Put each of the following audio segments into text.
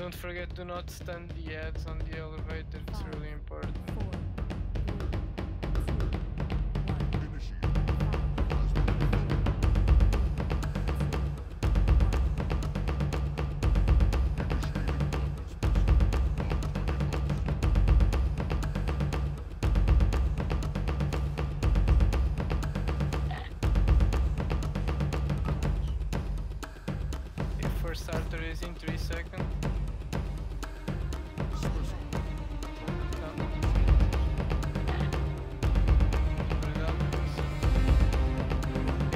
Don't forget, do not stun the ads on the elevator, it's really important. 3 seconds.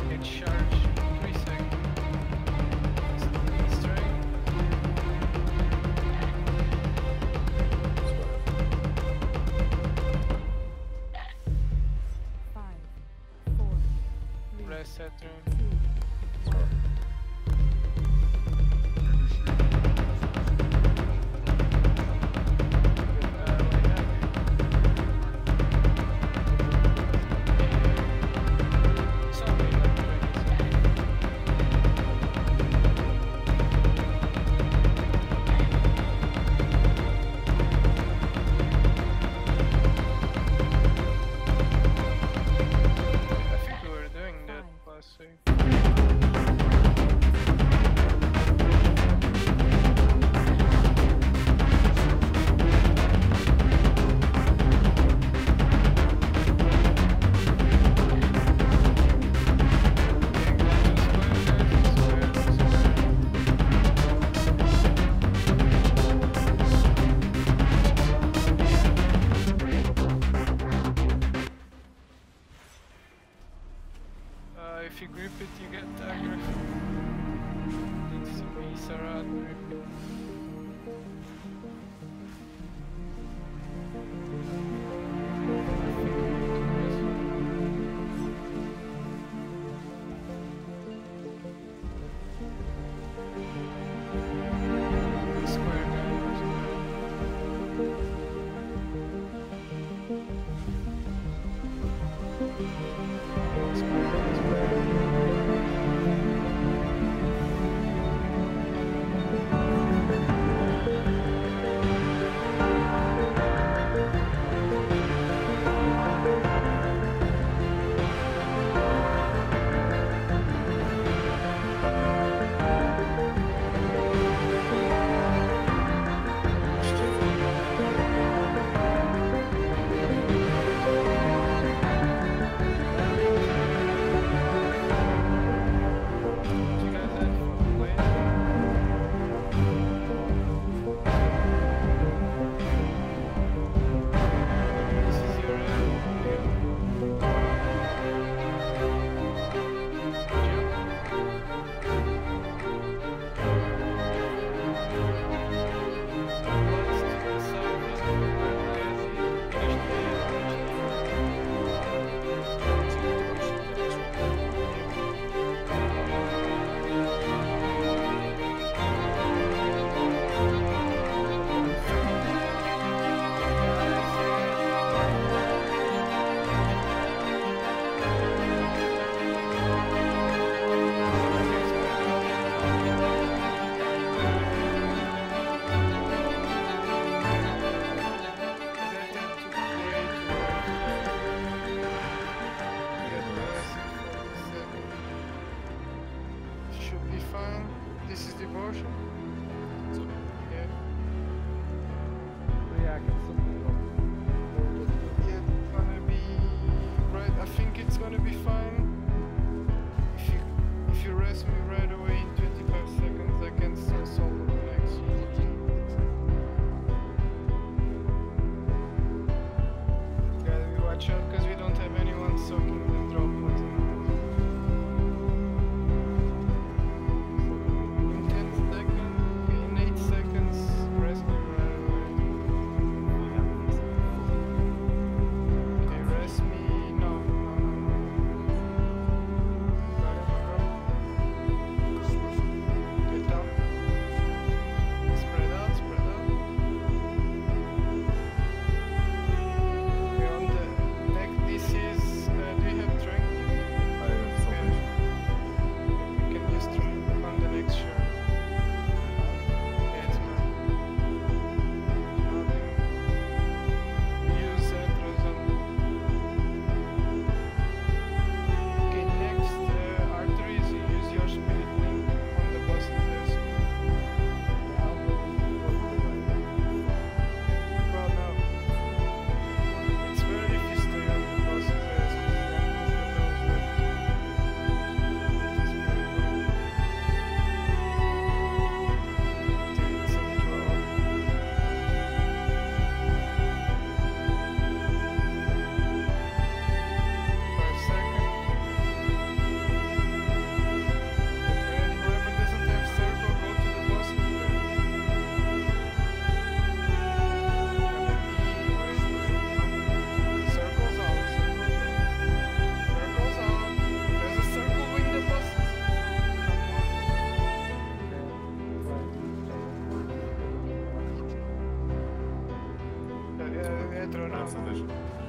Hit charge. 3 seconds. Strike. 5, 4, 3. Reset room. If you grip it, you get aggro. That's a piece around the grip. This is devotion. Yeah. Yeah, I can see. Yeah, it's gonna be right. I think it's gonna be fine. If you rest me right away in 25 seconds, I can still solve the next one. Gotta be watch out because we don't have anyone soaking the droplets anymore. In 8 seconds, rest me right away. Pietro, no.